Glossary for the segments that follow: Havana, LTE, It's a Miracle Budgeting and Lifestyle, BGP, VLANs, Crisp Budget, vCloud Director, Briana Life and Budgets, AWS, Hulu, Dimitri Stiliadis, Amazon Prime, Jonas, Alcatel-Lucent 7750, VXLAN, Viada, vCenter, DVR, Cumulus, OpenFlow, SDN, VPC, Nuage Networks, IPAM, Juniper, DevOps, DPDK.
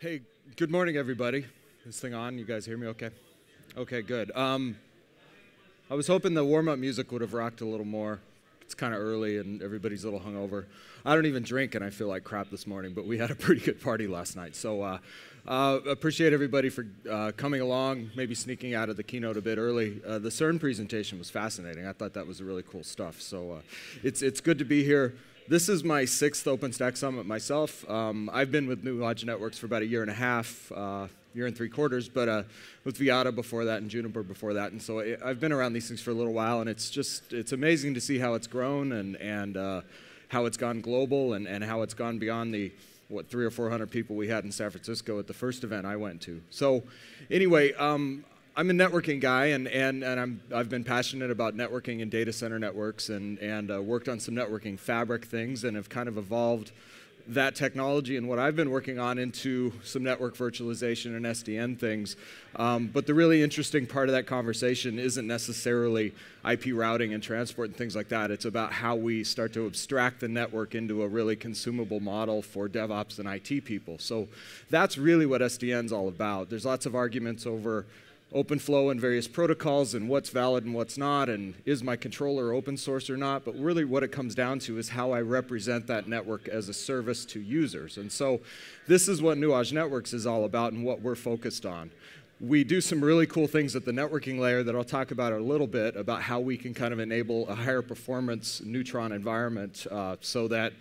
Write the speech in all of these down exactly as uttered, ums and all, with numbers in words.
Hey, good morning, everybody. This thing on? You guys hear me okay? Okay, good. Um, I was hoping the warm-up music would have rocked a little more. It's kind of early, and everybody's a little hungover. I don't even drink, and I feel like crap this morning, but we had a pretty good party last night. So uh, uh, appreciate everybody for uh, coming along, maybe sneaking out of the keynote a bit early. Uh, the CERN presentation was fascinating. I thought that was really cool stuff. So uh, it's, it's good to be here. This is my sixth OpenStack Summit myself. Um, I've been with Nuage Networks for about a year and a half, uh, year and three quarters, but uh, with Viada before that and Juniper before that. And so I, I've been around these things for a little while, and it's just, it's amazing to see how it's grown and, and uh, how it's gone global and, and how it's gone beyond the, what, three or four hundred people we had in San Francisco at the first event I went to. So anyway, um, I'm a networking guy, and, and, and I'm, I've been passionate about networking and data center networks, and, and uh, worked on some networking fabric things, and have kind of evolved that technology and what I've been working on into some network virtualization and S D N things. Um, but the really interesting part of that conversation isn't necessarily I P routing and transport and things like that. It's about how we start to abstract the network into a really consumable model for DevOps and I T people. So that's really what S D N's all about. There's lots of arguments over OpenFlow and various protocols and what's valid and what's not, and is my controller open source or not, but really what it comes down to is how I represent that network as a service to users. And so this is what Nuage Networks is all about and what we're focused on. We do some really cool things at the networking layer that I'll talk about a little bit, about how we can kind of enable a higher performance Neutron environment uh, so that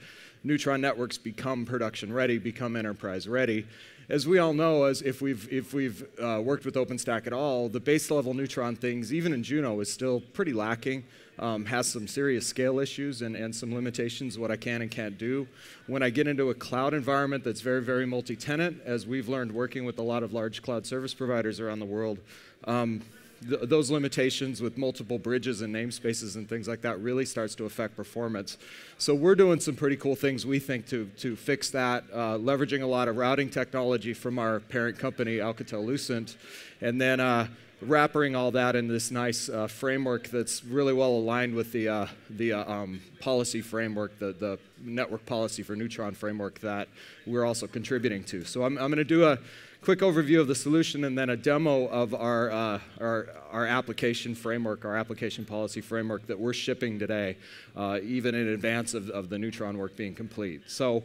Neutron networks become production ready, become enterprise ready. As we all know, as if we've, if we've uh, worked with OpenStack at all, the base level Neutron things, even in Juno, is still pretty lacking, um, has some serious scale issues and, and some limitations, what I can and can't do. When I get into a cloud environment that's very, very multi-tenant, as we've learned working with a lot of large cloud service providers around the world, um, Th those limitations with multiple bridges and namespaces and things like that really starts to affect performance. So we're doing some pretty cool things, we think, to, to fix that, uh, leveraging a lot of routing technology from our parent company, Alcatel-Lucent, and then uh, wrapping all that in this nice uh, framework that's really well aligned with the, uh, the uh, um, policy framework, the, the network policy for Neutron framework that we're also contributing to. So I'm, I'm going to do a quick overview of the solution and then a demo of our, uh, our, our application framework, our application policy framework that we're shipping today, uh, even in advance of, of the Neutron work being complete. So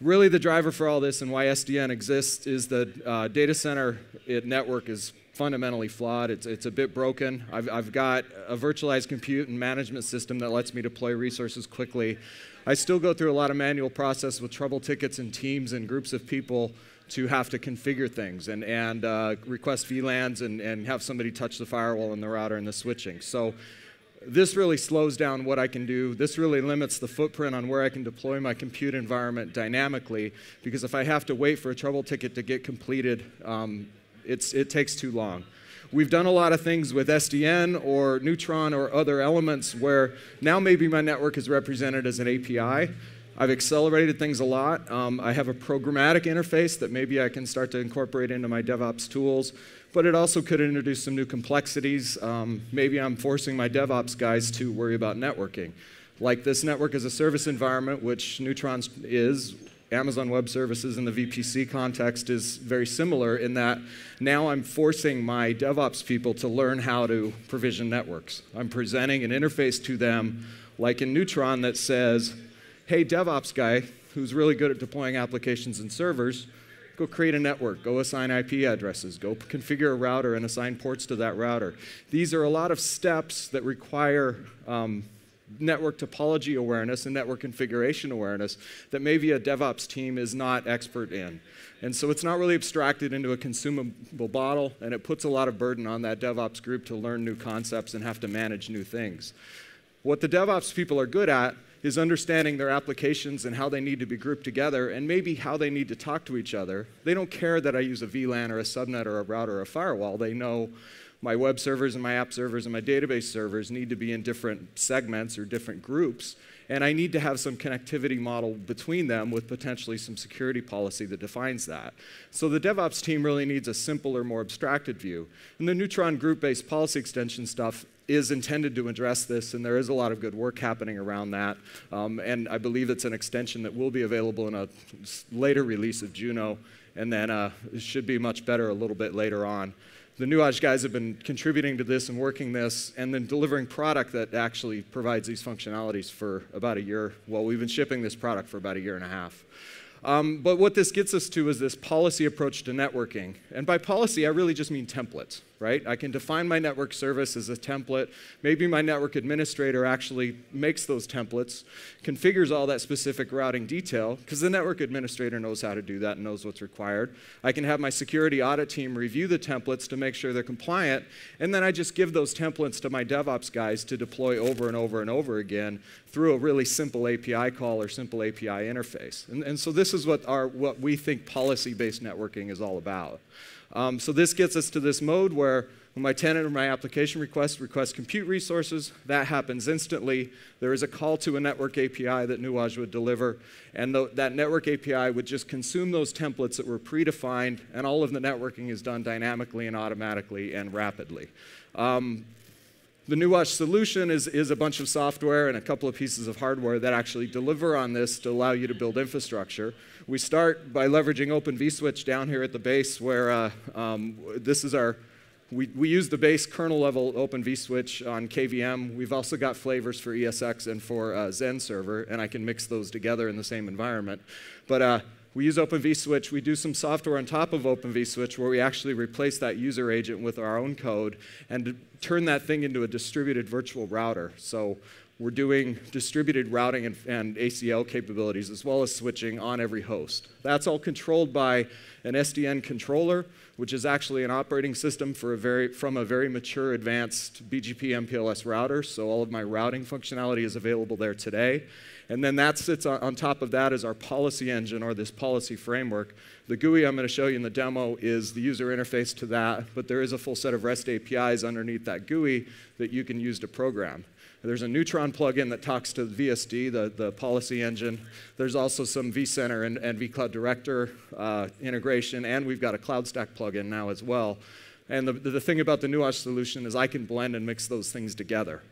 really the driver for all this and why S D N exists is the uh, data center it network is fundamentally flawed. It's, it's a bit broken. I've, I've got a virtualized compute and management system that lets me deploy resources quickly. I still go through a lot of manual process with trouble tickets and teams and groups of people to have to configure things and, and uh, request V LANs and, and have somebody touch the firewall and the router and the switching. So this really slows down what I can do. This really limits the footprint on where I can deploy my compute environment dynamically, because if I have to wait for a trouble ticket to get completed, um, it's, it takes too long. We've done a lot of things with S D N or Neutron or other elements where now maybe my network is represented as an A P I. I've accelerated things a lot. Um, I have a programmatic interface that maybe I can start to incorporate into my DevOps tools, but it also could introduce some new complexities. Um, maybe I'm forcing my DevOps guys to worry about networking. Like this network as a service environment, which Neutron is, Amazon Web Services in the V P C context is very similar in that now I'm forcing my DevOps people to learn how to provision networks. I'm presenting an interface to them, like in Neutron, that says, hey, DevOps guy who's really good at deploying applications and servers, go create a network, go assign I P addresses, go configure a router and assign ports to that router. These are a lot of steps that require um, network topology awareness and network configuration awareness that maybe a DevOps team is not expert in. And so it's not really abstracted into a consumable bottle, and it puts a lot of burden on that DevOps group to learn new concepts and have to manage new things. What the DevOps people are good at is understanding their applications and how they need to be grouped together and maybe how they need to talk to each other. They don't care that I use a V LAN or a subnet or a router or a firewall. They know my web servers and my app servers and my database servers need to be in different segments or different groups, and I need to have some connectivity model between them with potentially some security policy that defines that. So the DevOps team really needs a simpler, more abstracted view. And the Neutron group-based policy extension stuff is intended to address this, and there is a lot of good work happening around that. Um, and I believe it's an extension that will be available in a later release of Juno, and then uh, it should be much better a little bit later on. The Nuage guys have been contributing to this and working this and then delivering product that actually provides these functionalities for about a year. Well, we've been shipping this product for about a year and a half. Um, but what this gets us to is this policy approach to networking. And by policy, I really just mean templates, right? I can define my network service as a template. Maybe my network administrator actually makes those templates, configures all that specific routing detail, because the network administrator knows how to do that and knows what's required. I can have my security audit team review the templates to make sure they're compliant, and then I just give those templates to my DevOps guys to deploy over and over and over again through a really simple A P I call or simple A P I interface. And, and so this is what, our, what we think policy-based networking is all about. Um, so this gets us to this mode where when my tenant or my application request requests compute resources, that happens instantly. There is a call to a network A P I that Nuage would deliver, and th that network A P I would just consume those templates that were predefined, and all of the networking is done dynamically and automatically and rapidly. Um, The Nuage solution is, is a bunch of software and a couple of pieces of hardware that actually deliver on this to allow you to build infrastructure. We start by leveraging Open vSwitch down here at the base where uh, um, this is our, we, we use the base kernel level Open vSwitch on K V M. We've also got flavors for E S X and for uh, Zen server, and I can mix those together in the same environment. But uh, we use Open vSwitch. We do some software on top of Open vSwitch where we actually replace that user agent with our own code and turn that thing into a distributed virtual router. So we're doing distributed routing and, and A C L capabilities as well as switching on every host. That's all controlled by an S D N controller, which is actually an operating system for a very, from a very mature advanced B G P M P L S router. So all of my routing functionality is available there today. And then that sits on, on top of that is our policy engine or this policy framework. The G U I I'm going to show you in the demo is the user interface to that, but there is a full set of REST A P Is underneath that G U I that you can use to program. There's a Neutron plugin that talks to V S D, the, the policy engine. There's also some vCenter and, and vCloud Director uh, integration, and we've got a CloudStack plugin now as well. And the, the thing about the Nuage solution is I can blend and mix those things together.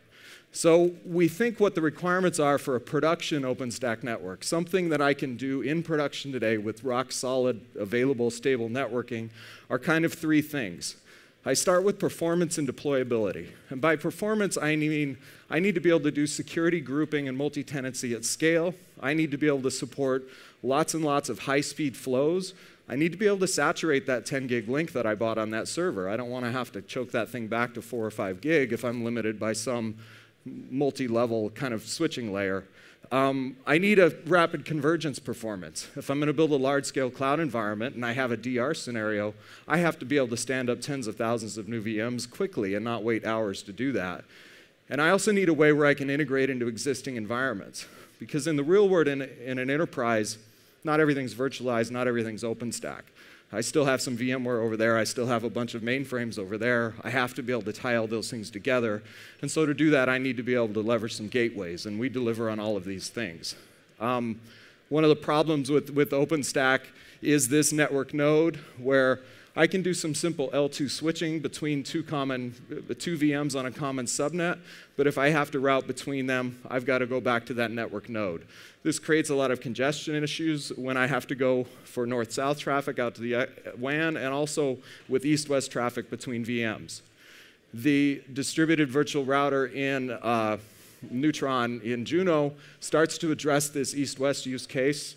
So we think what the requirements are for a production OpenStack network, something that I can do in production today with rock-solid, available, stable networking, are kind of three things. I start with performance and deployability. And by performance, I mean I need to be able to do security grouping and multi-tenancy at scale. I need to be able to support lots and lots of high-speed flows. I need to be able to saturate that ten gig link that I bought on that server. I don't want to have to choke that thing back to four or five gig if I'm limited by some multi-level kind of switching layer. Um, I need a rapid convergence performance. If I'm going to build a large-scale cloud environment and I have a D R scenario, I have to be able to stand up tens of thousands of new V Ms quickly and not wait hours to do that. And I also need a way where I can integrate into existing environments. Because in the real world, in, in an enterprise, not everything's virtualized, not everything's OpenStack. I still have some VMware over there. I still have a bunch of mainframes over there. I have to be able to tie all those things together. And so to do that, I need to be able to leverage some gateways, and we deliver on all of these things. Um, one of the problems with, with OpenStack is this network node where I can do some simple L two switching between two, common, two V Ms on a common subnet, but if I have to route between them, I've got to go back to that network node. This creates a lot of congestion issues when I have to go for north-south traffic out to the W A N and also with east-west traffic between V Ms. The distributed virtual router in uh, Neutron in Juno starts to address this east-west use case.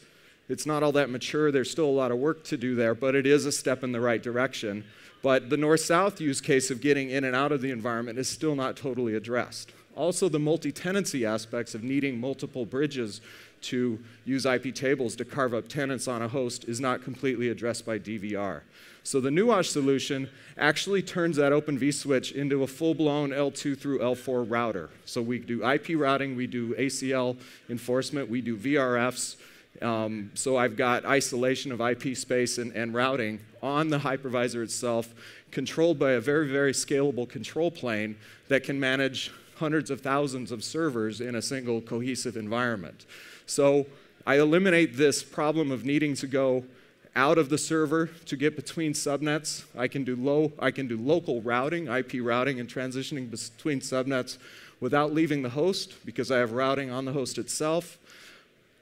It's not all that mature. There's still a lot of work to do there, but it is a step in the right direction. But the north-south use case of getting in and out of the environment is still not totally addressed. Also, the multi-tenancy aspects of needing multiple bridges to use I P tables to carve up tenants on a host is not completely addressed by D V R. So the Nuage solution actually turns that Open vSwitch into a full-blown L two through L four router. So we do I P routing, we do A C L enforcement, we do V R Fs, Um, so I've got isolation of I P space and, and routing on the hypervisor itself, controlled by a very, very scalable control plane that can manage hundreds of thousands of servers in a single cohesive environment. So I eliminate this problem of needing to go out of the server to get between subnets. I can do low, I can do local routing, I P routing, and transitioning between subnets without leaving the host because I have routing on the host itself.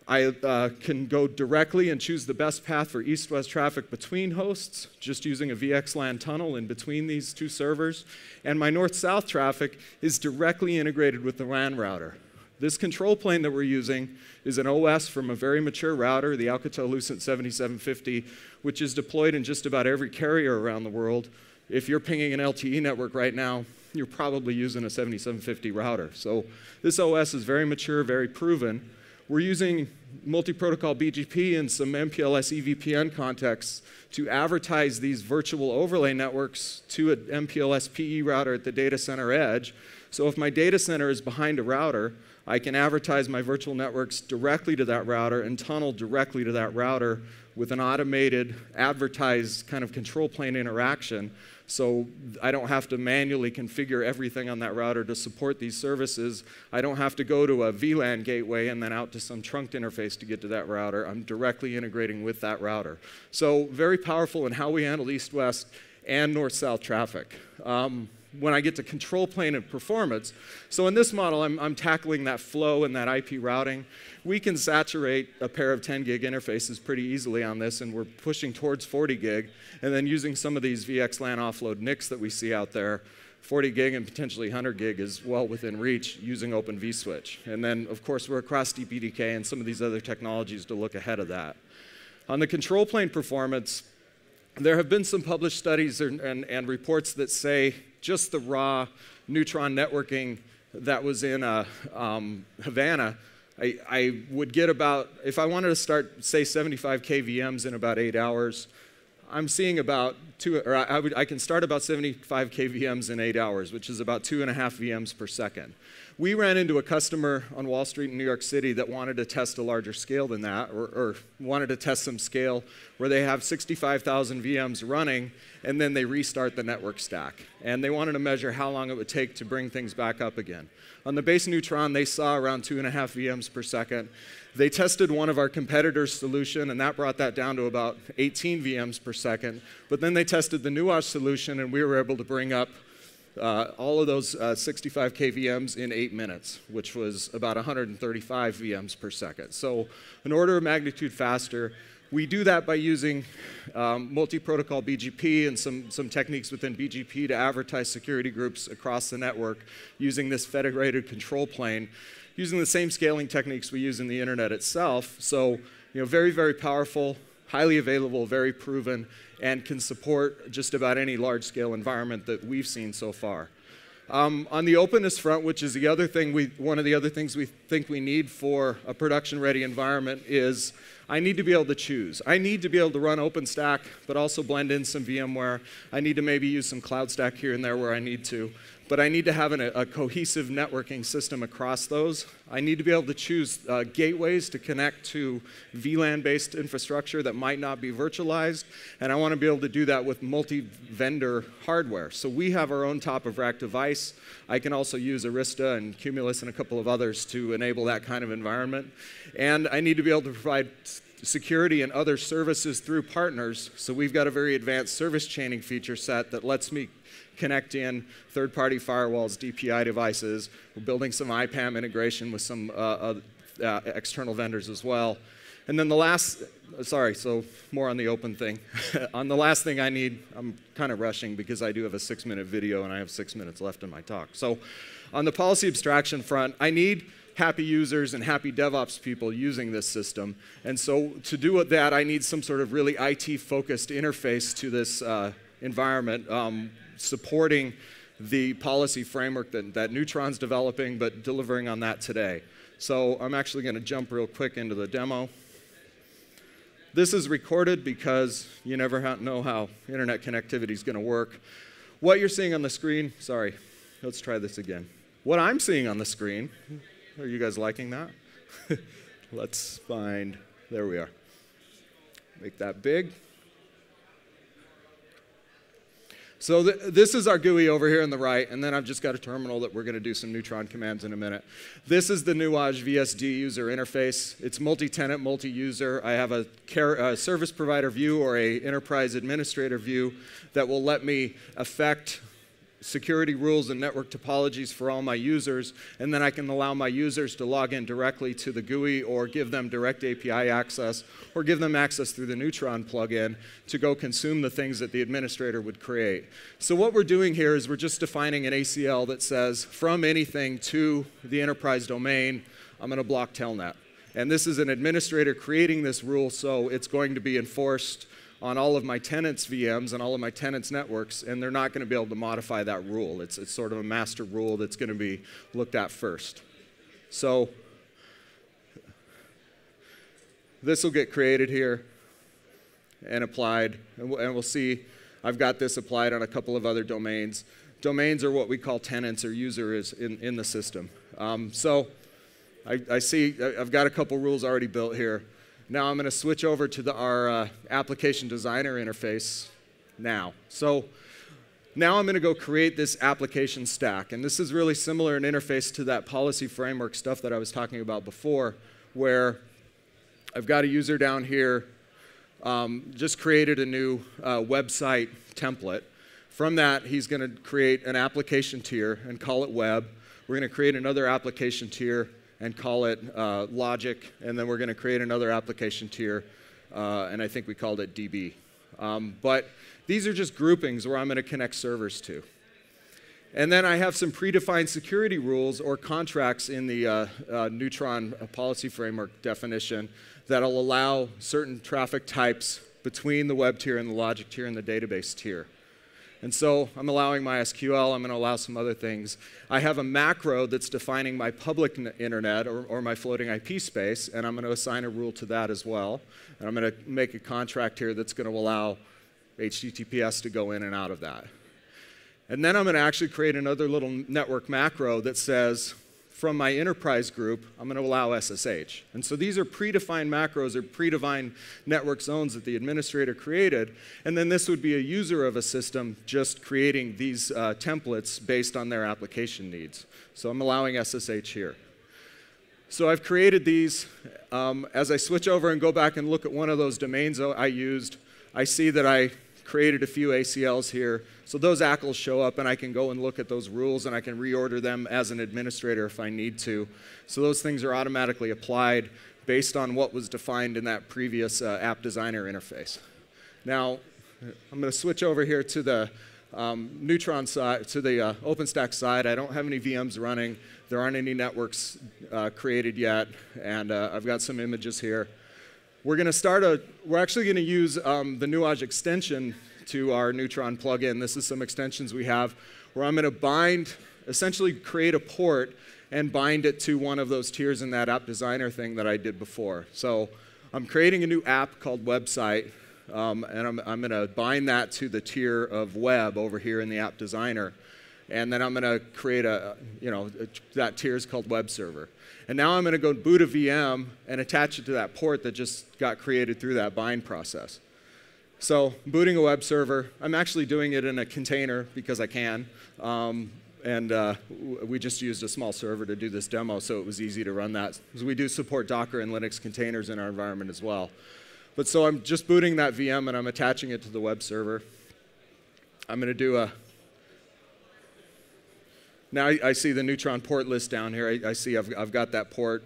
I uh, can go directly and choose the best path for east-west traffic between hosts, just using a V X LAN tunnel in between these two servers. And my north-south traffic is directly integrated with the LAN router. This control plane that we're using is an O S from a very mature router, the Alcatel-Lucent seventy-seven fifty, which is deployed in just about every carrier around the world. If you're pinging an L T E network right now, you're probably using a seventy-seven fifty router. So this O S is very mature, very proven. We're using multi-protocol B G P and some M P L S E V P N contexts to advertise these virtual overlay networks to an M P L S P E router at the data center edge. So if my data center is behind a router, I can advertise my virtual networks directly to that router and tunnel directly to that router with an automated, advertised kind of control plane interaction. So I don't have to manually configure everything on that router to support these services. I don't have to go to a V LAN gateway and then out to some trunked interface to get to that router. I'm directly integrating with that router. So very powerful in how we handle east-west and north-south traffic. Um, when I get to control plane and performance, so in this model, I'm, I'm tackling that flow and that I P routing. We can saturate a pair of ten gig interfaces pretty easily on this, and we're pushing towards forty gig, and then using some of these V X LAN offload N I Cs that we see out there, forty gig and potentially one hundred gig is well within reach using Open vSwitch. And then, of course, we're across D P D K and some of these other technologies to look ahead of that. On the control plane performance, there have been some published studies and, and, and reports that say just the raw Neutron networking that was in uh, um, Havana, I, I would get about, if I wanted to start, say, seventy-five K V Ms in about eight hours, I'm seeing about two, or I, I, would, I can start about seventy-five K V Ms in eight hours, which is about two and a half V Ms per second. We ran into a customer on Wall Street in New York City that wanted to test a larger scale than that, or, or wanted to test some scale where they have sixty-five thousand V Ms running, and then they restart the network stack. And they wanted to measure how long it would take to bring things back up again. On the base Neutron, they saw around two and a half V Ms per second. They tested one of our competitors' solution, and that brought that down to about eighteen V Ms per second. But then they tested the Nuage solution, and we were able to bring up uh, all of those uh, sixty-five K V Ms in eight minutes, which was about one hundred thirty-five V Ms per second. So an order of magnitude faster. We do that by using um, multi-protocol B G P and some, some techniques within B G P to advertise security groups across the network using this federated control plane, using the same scaling techniques we use in the internet itself. So, you know, very, very powerful, highly available, very proven, and can support just about any large-scale environment that we've seen so far. Um, on the openness front, which is the other thing we, one of the other things we think we need for a production-ready environment is I need to be able to choose. I need to be able to run OpenStack, but also blend in some VMware. I need to maybe use some CloudStack here and there where I need to. But I need to have an, a cohesive networking system across those. I need to be able to choose uh, gateways to connect to V LAN-based infrastructure that might not be virtualized. And I want to be able to do that with multi-vendor hardware. So we have our own top-of-rack device. I can also use Arista and Cumulus and a couple of others to enable that kind of environment. And I need to be able to provide security and other services through partners. So we've got a very advanced service chaining feature set that lets me connect in third-party firewalls, D P I devices. We're building some I PAM integration with some uh, uh, uh, external vendors as well. And then the last, sorry, so more on the open thing. On the last thing I need, I'm kind of rushing because I do have a six-minute video and I have six minutes left in my talk. So on the policy abstraction front, I need happy users and happy DevOps people using this system. And so to do that, I need some sort of really I T-focused interface to this uh, environment, um, supporting the policy framework that, that Neutron's developing, but delivering on that today. So I'm actually going to jump real quick into the demo. This is recorded because you never ha- know how internet connectivity is going to work. What you're seeing on the screen, sorry, let's try this again. What I'm seeing on the screen, are you guys liking that? Let's find, there we are. Make that big. So th this is our G U I over here on the right, and then I've just got a terminal that we're going to do some Neutron commands in a minute. This is the Nuage V S D user interface. It's multi-tenant, multi-user. I have a care, uh, service provider view or a enterprise administrator view that will let me affect security rules and network topologies for all my users, and then I can allow my users to log in directly to the G U I or give them direct A P I access or give them access through the Neutron plugin to go consume the things that the administrator would create. So what we're doing here is we're just defining an A C L that says from anything to the enterprise domain, I'm going to block telnet. And this is an administrator creating this rule, so it's going to be enforced on all of my tenants' V Ms and all of my tenants' networks, and they're not going to be able to modify that rule. It's, it's sort of a master rule that's going to be looked at first. So this will get created here and applied, and we'll, and we'll see. I've got this applied on a couple of other domains. Domains are what we call tenants or users in, in the system. Um, so I, I see I've got a couple rules already built here. Now I'm going to switch over to the, our uh, application designer interface now. So now I'm going to go create this application stack. And this is really similar in interface to that policy framework stuff that I was talking about before, where I've got a user down here, um, just created a new uh, website template. From that, he's going to create an application tier and call it web. We're going to create another application tier and call it uh, logic, and then we're going to create another application tier, uh, and I think we called it D B. Um, but these are just groupings where I'm going to connect servers to. And then I have some predefined security rules or contracts in the uh, uh, Neutron policy framework definition that'll allow certain traffic types between the web tier and the logic tier and the database tier. And so I'm allowing my S Q L, I'm going to allow some other things. I have a macro that's defining my public internet or, or my floating I P space, and I'm going to assign a rule to that as well. And I'm going to make a contract here that's going to allow H T T P S to go in and out of that. And then I'm going to actually create another little network macro that says, from my enterprise group, I'm going to allow S S H. And so these are predefined macros or predefined network zones that the administrator created. And then this would be a user of a system just creating these uh, templates based on their application needs. So I'm allowing S S H here. So I've created these. Um, as I switch over and go back and look at one of those domains I used, I see that I created a few A C Ls here. So those A C Ls show up, and I can go and look at those rules, and I can reorder them as an administrator if I need to. So those things are automatically applied based on what was defined in that previous uh, app designer interface. Now, I'm going to switch over here to the um, Neutron side, to the uh, OpenStack side. I don't have any V Ms running. There aren't any networks uh, created yet, and uh, I've got some images here. We're going to start a, we're actually going to use um, the Nuage extension to our Neutron plugin. This is some extensions we have where I'm going to bind, essentially create a port and bind it to one of those tiers in that app designer thing that I did before. So I'm creating a new app called website, um, and I'm, I'm going to bind that to the tier of web over here in the app designer. And then I'm going to create a, you know, a, that tier is called web server. And now I'm going to go boot a V M and attach it to that port that just got created through that bind process. So booting a web server, I'm actually doing it in a container because I can. Um, and uh, we just used a small server to do this demo, so it was easy to run that. Because we do support Docker and Linux containers in our environment as well. But so I'm just booting that V M, and I'm attaching it to the web server. I'm going to do a Now I, I see the Neutron port list down here. I, I see I've, I've got that port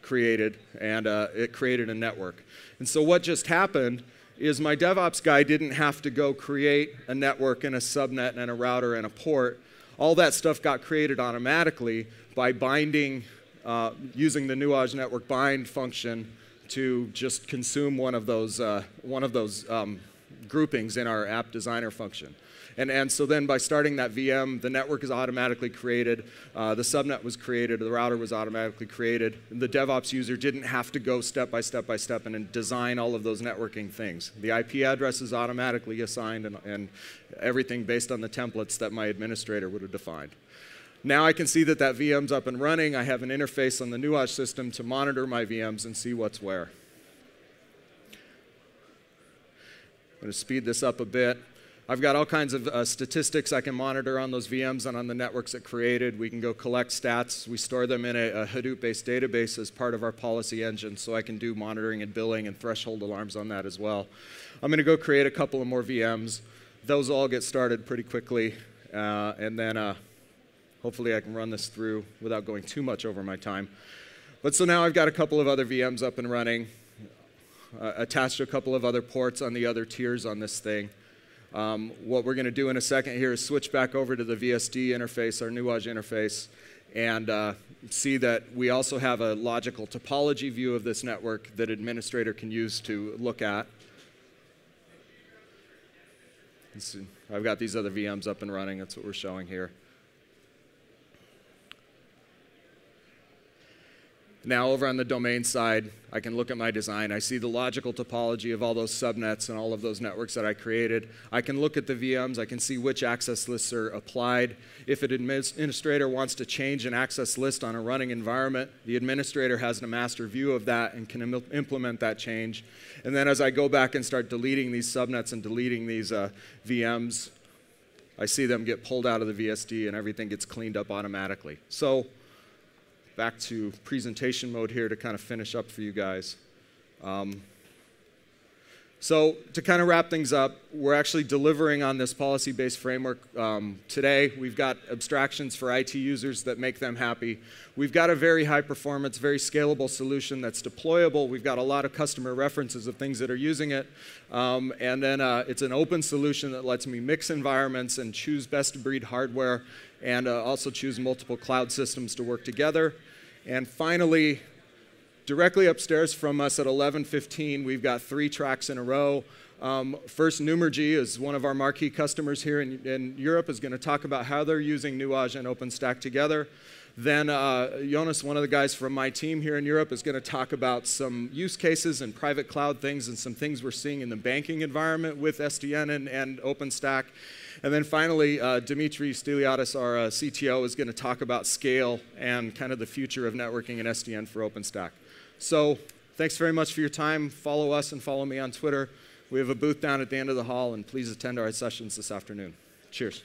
created, and uh, it created a network. And so what just happened is my DevOps guy didn't have to go create a network and a subnet and a router and a port. All that stuff got created automatically by binding, uh, using the Nuage network bind function to just consume one of those, uh, one of those um, groupings in our app designer function. And, and so then by starting that V M, the network is automatically created, uh, the subnet was created, the router was automatically created. The DevOps user didn't have to go step by step by step and, and design all of those networking things. The I P address is automatically assigned, and, and everything based on the templates that my administrator would have defined. Now I can see that that V M's up and running. I have an interface on the Nuage system to monitor my V Ms and see what's where. I'm going to speed this up a bit. I've got all kinds of uh, statistics I can monitor on those V Ms and on the networks it created. We can go collect stats. We store them in a, a Hadoop-based database as part of our policy engine, so I can do monitoring and billing and threshold alarms on that as well. I'm going to go create a couple of more V Ms. Those all get started pretty quickly, uh, and then uh, hopefully I can run this through without going too much over my time. But so now I've got a couple of other V Ms up and running, uh, attached to a couple of other ports on the other tiers on this thing. Um, what we're going to do in a second here is switch back over to the V S D interface, our Nuage interface, and uh, see that we also have a logical topology view of this network that administrator can use to look at. So I've got these other V Ms up and running. That's what we're showing here. Now over on the domain side, I can look at my design. I see the logical topology of all those subnets and all of those networks that I created. I can look at the V Ms. I can see which access lists are applied. If an administrator wants to change an access list on a running environment, the administrator has a master view of that and can im- implement that change. And then as I go back and start deleting these subnets and deleting these uh, V Ms, I see them get pulled out of the V S D and everything gets cleaned up automatically. So back to presentation mode here to kind of finish up for you guys. Um, so to kind of wrap things up, we're actually delivering on this policy-based framework um, today. We've got abstractions for I T users that make them happy. We've got a very high-performance, very scalable solution that's deployable. We've got a lot of customer references of things that are using it. Um, and then uh, it's an open solution that lets me mix environments and choose best-of-breed hardware, and uh, also choose multiple cloud systems to work together. And finally, directly upstairs from us at eleven fifteen, we've got three tracks in a row. Um, first, Numergy is one of our marquee customers here in, in Europe, is going to talk about how they're using Nuage and OpenStack together. Then uh, Jonas, one of the guys from my team here in Europe, is going to talk about some use cases and private cloud things and some things we're seeing in the banking environment with S D N and, and OpenStack. And then finally, uh, Dimitri Stiliadis, our uh, C T O, is going to talk about scale and kind of the future of networking and S D N for OpenStack. So thanks very much for your time. Follow us and follow me on Twitter. We have a booth down at the end of the hall, and please attend our sessions this afternoon. Cheers.